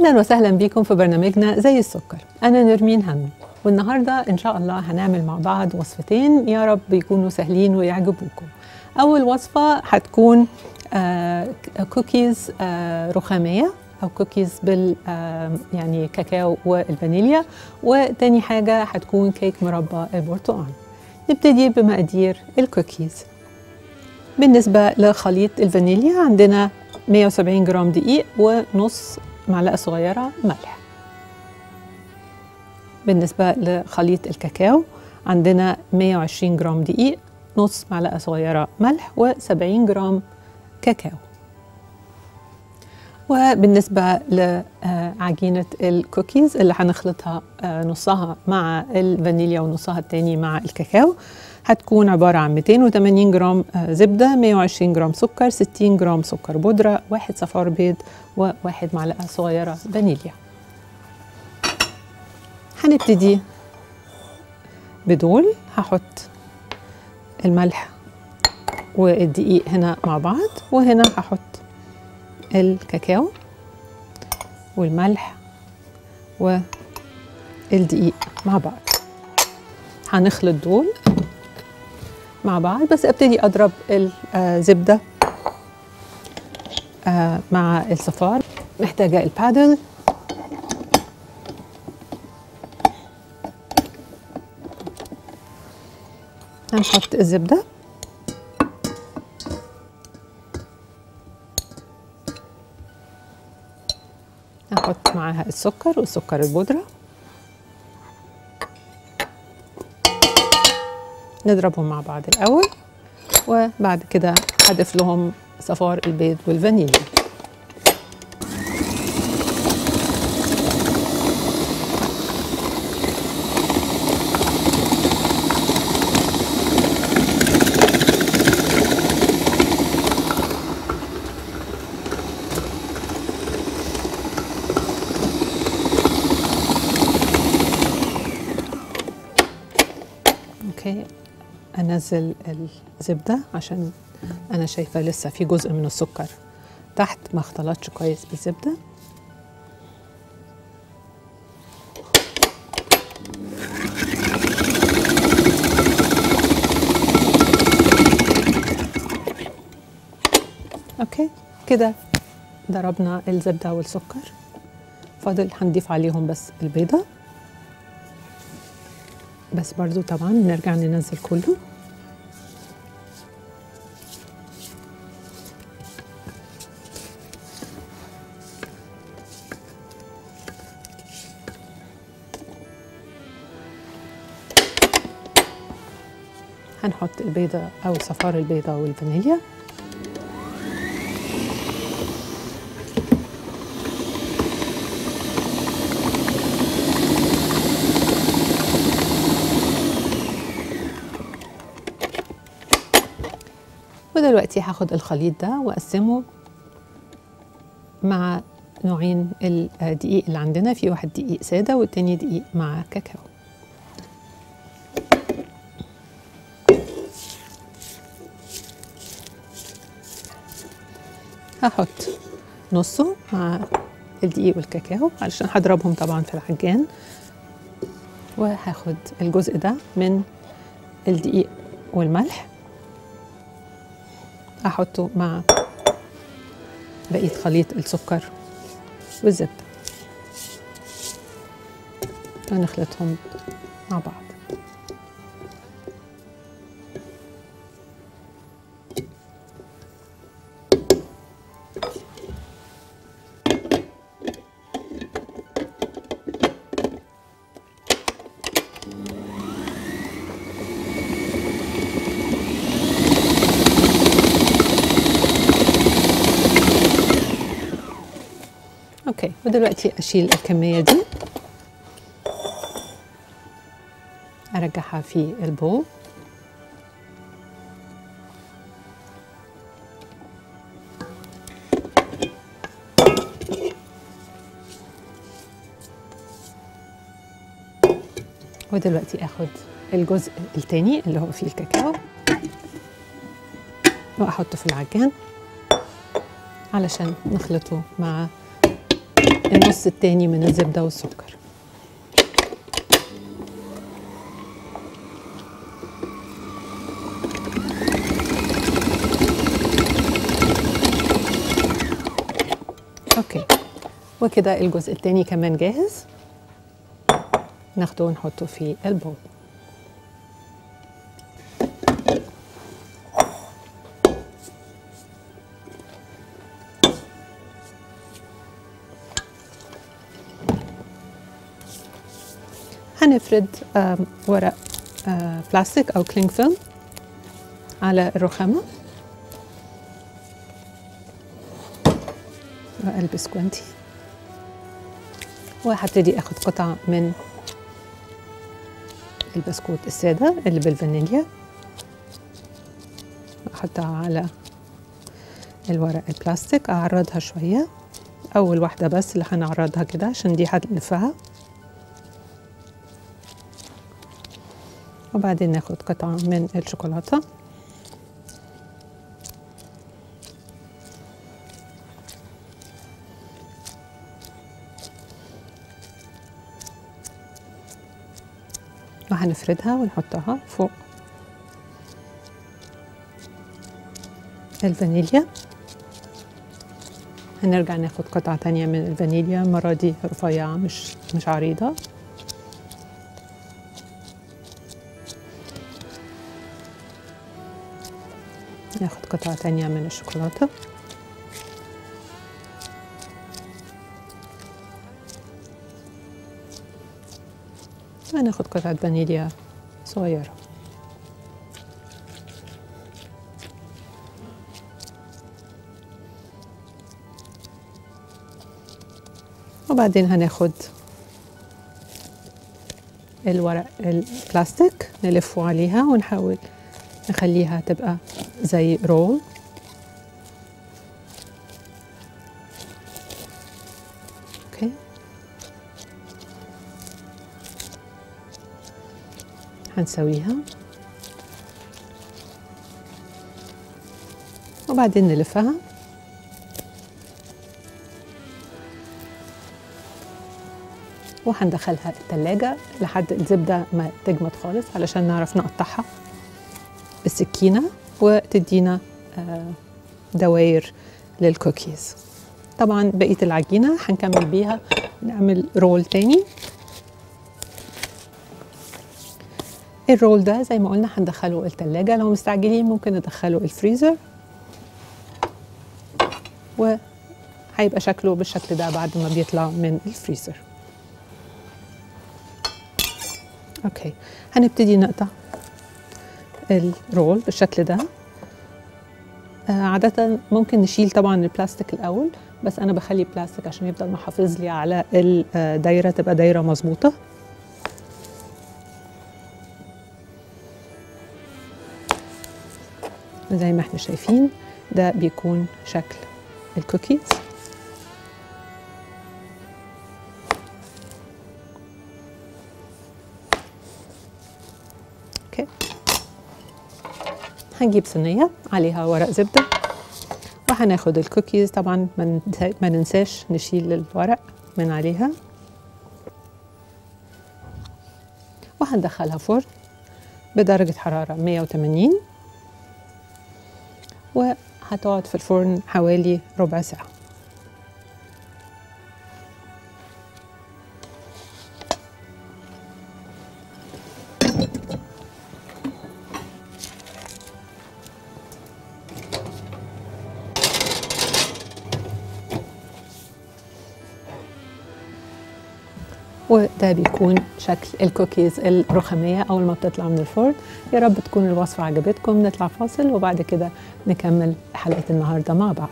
أهلا وسهلا بيكم في برنامجنا زي السكر. أنا نرمين هنو، والنهاردة إن شاء الله هنعمل مع بعض وصفتين يا رب يكونوا سهلين ويعجبوكم. أول وصفة هتكون كوكيز رخامية أو كوكيز بال يعني كاكاو والفانيليا، وتاني حاجة هتكون كيك مربى البرتقال. نبتدي بمقادير الكوكيز. بالنسبة لخليط الفانيليا عندنا 170 جرام دقيق ونص معلقة صغيرة ملح. بالنسبة لخليط الكاكاو عندنا 120 جرام دقيق، نص معلقة صغيرة ملح، و70 جرام كاكاو. وبالنسبة لعجينة الكوكيز اللي هنخلطها نصها مع الفانيليا ونصها التاني مع الكاكاو، هتكون عبارة عن 280 جرام زبدة، 120 جرام سكر، 60 جرام سكر بودرة، 1 صفار بيض، و1 معلقة صغيرة فانيليا. هنبتدي بدول، هحط الملح والدقيق هنا مع بعض، وهنا هحط الكاكاو والملح والدقيق مع بعض. هنخلط دول مع بعض، بس ابتدي اضرب الزبدة مع الصفار. محتاجة البادل، هنحط الزبدة نحط معاها السكر والسكر البودرة، نضربهم مع بعض الأول، وبعد كده هضيف لهم صفار البيض والفانيليا. انزل الزبده عشان انا شايفه لسه في جزء من السكر تحت ما اختلطش كويس بالزبده. اوكي كده ضربنا الزبده والسكر، فاضل هنضيف عليهم بس البيضه، بس برضو طبعا نرجع ننزل كله. هنحط البيضة أو صفار البيضة والفانيليا، ودلوقتي هاخد الخليط ده وأقسمه مع نوعين الدقيق اللي عندنا، في واحد دقيق سادة والتاني دقيق مع كاكاو. هحط نصه مع الدقيق والكاكاو علشان هضربهم طبعا في العجان، وهاخد الجزء ده من الدقيق والملح هحطه مع بقية خليط السكر والزبدة ونخلطهم مع بعض. اوكي ودلوقتي اشيل الكميه دي ارجعها في البول. ودلوقتي اخد الجزء التاني اللي هو فيه الكاكاو واحطه في العجان علشان نخلطه مع النص التاني من الزبدة والسكر. اوكي، وكده الجزء التاني كمان جاهز، ناخده ونحطه في البول. هنفرد ورق بلاستيك أو كلينج فيلم على الرخامة، وألبس جوانتي، وهبتدي أخد قطعة من البسكوت السادة اللي بالفانيليا وأحطها على الورق البلاستيك، أعرضها شوية. أول واحدة بس اللي هنعرضها كده عشان دي هنلفها، وبعدين ناخد قطعة من الشوكولاتة وهنفردها ونحطها فوق الفانيليا. هنرجع ناخد قطعة تانية من الفانيليا، المرة دي رفيعة مش عريضة، ناخد قطعة تانية من الشوكولاتة، وناخد قطعة فانيليا صغيرة. وبعدين هناخد الورق البلاستيك نلفه عليها ونحاول نخليها تبقى زي رول. اوكي، هنسويها وبعدين نلفها. وهندخلها التلاجة لحد الزبدة ما تجمد خالص علشان نعرف نقطعها بالسكينة وتدينا دواير للكوكيز. طبعا بقية العجينة هنكمل بيها نعمل رول تاني. الرول ده زي ما قلنا هندخله التلاجة، لو مستعجلين ممكن ندخله الفريزر، وهيبقى شكله بالشكل ده بعد ما بيطلع من الفريزر. اوكي، هنبتدي نقطع الرول بالشكل ده. عادة ممكن نشيل طبعا البلاستيك الأول، بس أنا بخلي البلاستيك عشان يفضل محافظ لي على الدايرة، تبقى دايرة مظبوطة. زي ما احنا شايفين ده بيكون شكل الكوكيز. اوكي، هنجيب صينية عليها ورق زبدة وهناخد الكوكيز. طبعا ما ننساش نشيل الورق من عليها، وهندخلها فرن بدرجة حرارة 180، وهتقعد في الفرن حوالي ربع ساعة. وده بيكون شكل الكوكيز الرخامية أول ما بتطلع من الفرن. يا رب تكون الوصفة عجبتكم. نطلع فاصل وبعد كده نكمل حلقة النهاردة مع بعض.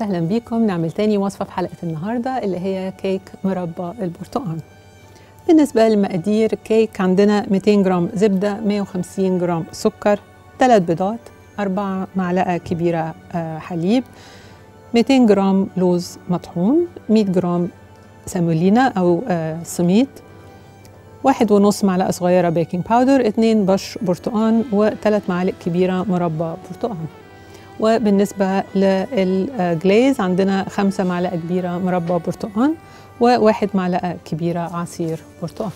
اهلا بيكم، نعمل تاني وصفه في حلقه النهارده اللي هي كيك مربى البرتقال. بالنسبه للمقادير، كيك عندنا 200 جرام زبده، 150 جرام سكر، 3 بيضات، 4 معلقة كبيرة حليب، 200 جرام لوز مطحون، 100 جرام سامولينا أو سميد، 1.5 معلقة صغيرة بيكنج باودر، 2 بش برتقان، و3 معالق كبيرة مربى برتقان. وبالنسبة للجليز عندنا 5 معلقة كبيرة مربى برتقان و1 معلقة كبيرة عصير برتقان.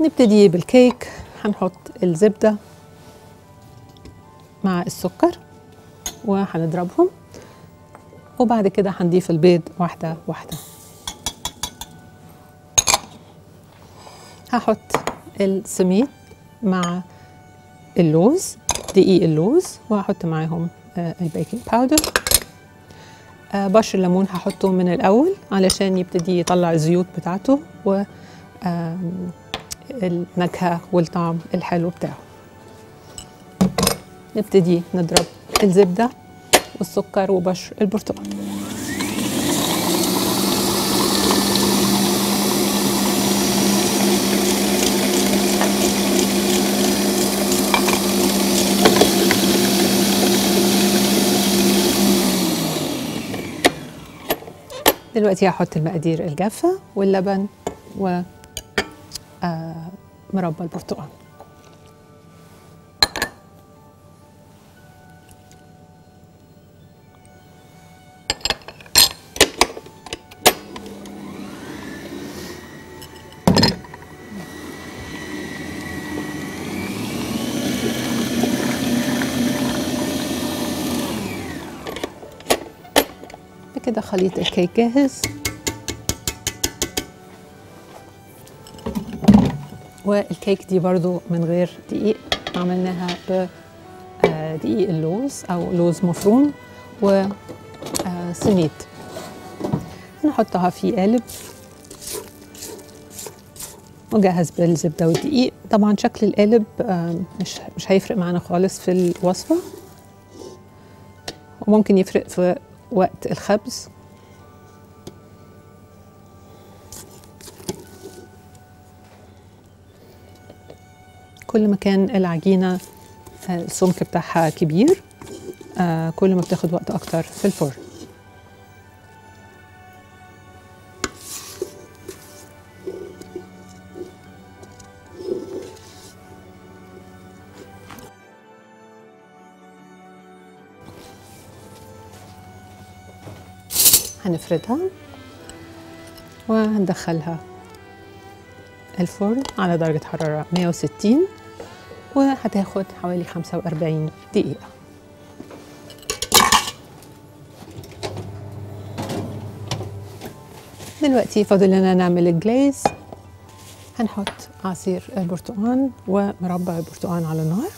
نبتدي بالكيك. هنحط الزبدة مع السكر وهنضربهم، وبعد كده هنضيف البيض واحدة واحدة. هحط السميد مع اللوز، دقيق اللوز، وهحط معاهم البيكنج باودر. بشر الليمون هحطه من الأول علشان يبتدي يطلع الزيوت بتاعته و النكهة والطعم الحلو بتاعه. نبتدي نضرب الزبدة والسكر وبشر البرتقال. دلوقتي هحط المقادير الجافة واللبن و مربى البرتقال. بكده خليط الكيك جاهز، والكيك دي برضو من غير دقيق، عملناها بدقيق اللوز أو لوز مفروم وسميد. هنحطها في قالب مجهز بالزبدة والدقيق. طبعا شكل القالب مش هيفرق معانا خالص في الوصفة، وممكن يفرق في وقت الخبز. كل ما كان العجينة السمك بتاعها كبير كل ما بتاخد وقت أكتر في الفرن. هنفردها وهندخلها الفرن على درجة حرارة 160 وهتاخد حوالي 45 دقيقة. دلوقتي فاضل لنا نعمل الجليز. هنحط عصير البرتقال ومربى البرتقال على النار،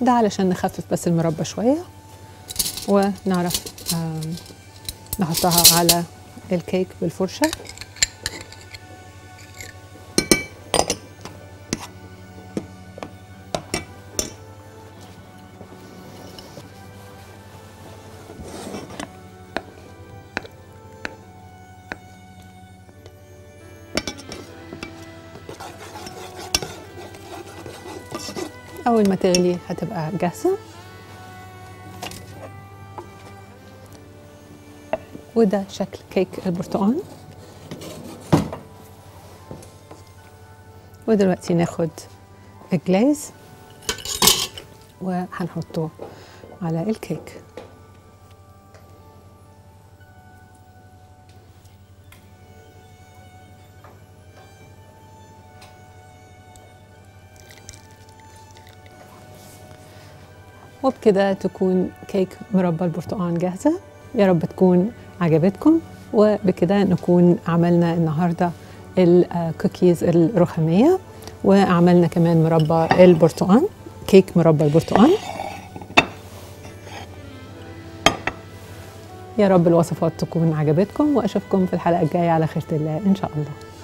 ده علشان نخفف بس المربى شوية ونعرف نحطها على الكيك بالفرشة. أول ما تغلي هتبقى جاهزة، وده شكل كيك البرتقال. ودلوقتي ناخد الجلايز وهنحطه على الكيك. وبكده تكون كيك مربى البرتقال جاهزة. يا رب تكون عجبتكم. وبكده نكون عملنا النهاردة الكوكيز الرخامية، وعملنا كمان مربى البرتقال، كيك مربى البرتقال. يا رب الوصفات تكون عجبتكم، وأشوفكم في الحلقة الجاية على خيرة الله إن شاء الله.